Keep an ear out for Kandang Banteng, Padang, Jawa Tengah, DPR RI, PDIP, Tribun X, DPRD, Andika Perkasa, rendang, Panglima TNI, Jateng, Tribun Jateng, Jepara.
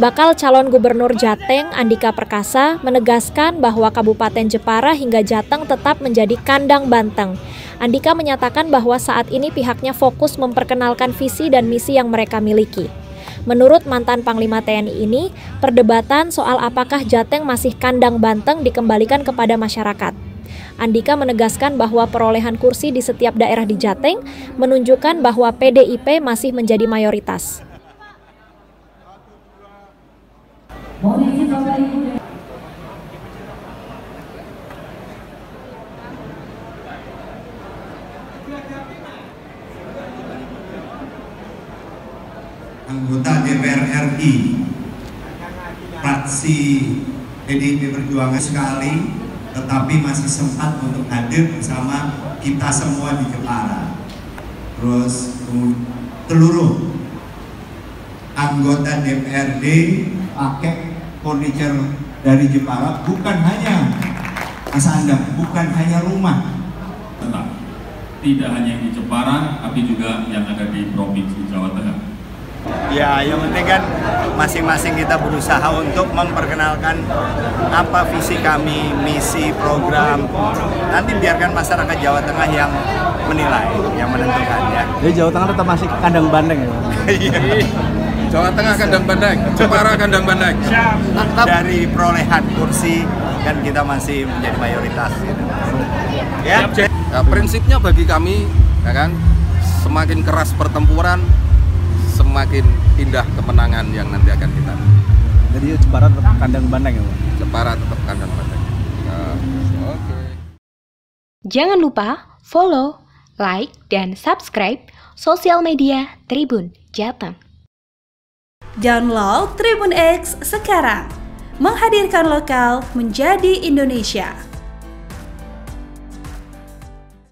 Bakal calon gubernur Jateng, Andika Perkasa, menegaskan bahwa Kabupaten Jepara hingga Jateng tetap menjadi kandang banteng. Andika menyatakan bahwa saat ini pihaknya fokus memperkenalkan visi dan misi yang mereka miliki. Menurut mantan Panglima TNI ini, perdebatan soal apakah Jateng masih kandang banteng dikembalikan kepada masyarakat. Andika menegaskan bahwa perolehan kursi di setiap daerah di Jateng menunjukkan bahwa PDIP masih menjadi mayoritas. Mohon izin Bapak Ibu. Anggota DPR RI fraksi PDIP Perjuangan sekali, tetapi masih sempat untuk hadir bersama kita semua di Jepara. Terus seluruh anggota DPRD pakai furniture dari Jepara, bukan hanya asal Anda, bukan hanya rumah. Tetap, tidak hanya di Jepara, tapi juga yang ada di provinsi Jawa Tengah. Ya, yang penting kan masing-masing kita berusaha untuk memperkenalkan apa visi kami, misi, program. Nanti biarkan masyarakat Jawa Tengah yang menilai, yang menentukan ya. Jadi Jawa Tengah tetap masih kandang banteng ya? Jawa Tengah kandang banteng, Jepara kandang banteng. Dari perolehan kursi kan kita masih menjadi mayoritas. Gitu. Ya. Nah, prinsipnya bagi kami, ya kan, semakin keras pertempuran, semakin indah kemenangan yang nanti akan kita. Jadi Jepara tetap kandang banteng ya, Pak? Jepara tetap kandang banteng. Oke. Jangan lupa follow, like, dan subscribe sosial media Tribun Jateng. Download Tribun X sekarang, menghadirkan lokal menjadi Indonesia.